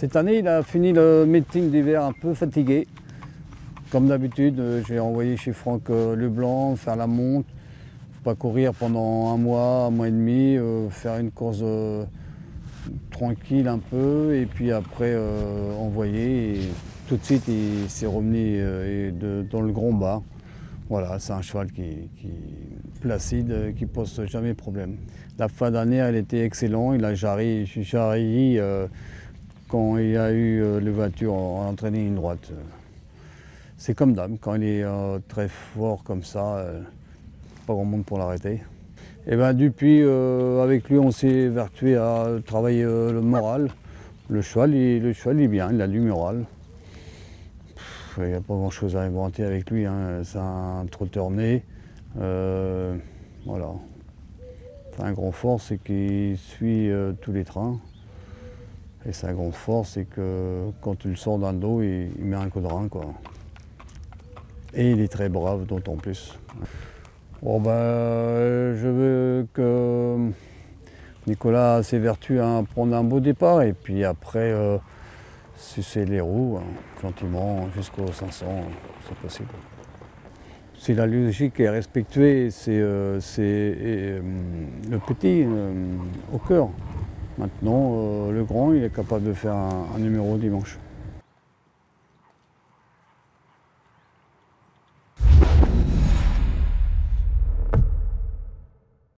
Cette année, il a fini le meeting d'hiver un peu fatigué. Comme d'habitude, j'ai envoyé chez Franck Leblanc faire la monte, pas courir pendant un mois et demi, faire une course tranquille un peu, et puis après envoyer. Et tout de suite, il s'est revenu dans le grand bar. Voilà, c'est un cheval qui placide, qui ne pose jamais problème. La fin d'année, elle était excellente. Il a jarri quand il a eu le voiture en entraîné une droite. C'est comme d'hab, quand il est très fort comme ça, pas grand monde pour l'arrêter. Et ben depuis, avec lui, on s'est vertué à travailler le moral. Le cheval est bien, il a du moral. Il n'y a pas grand-chose à inventer avec lui, hein. C'est un trotteur né. Voilà. C'est un grand fort, c'est qu'il suit tous les trains. Et sa grande force, c'est que quand tu le sors d'un dos, il met un coup de rein, quoi. Et il est très brave, d'autant plus. Bon, ben, je veux que Nicolas s'évertue à prendre un beau départ et puis après sucer les roues, hein, gentiment, jusqu'aux 500, c'est possible. Si la logique est respectée, c'est le petit au cœur. Maintenant, le grand, il est capable de faire un numéro dimanche.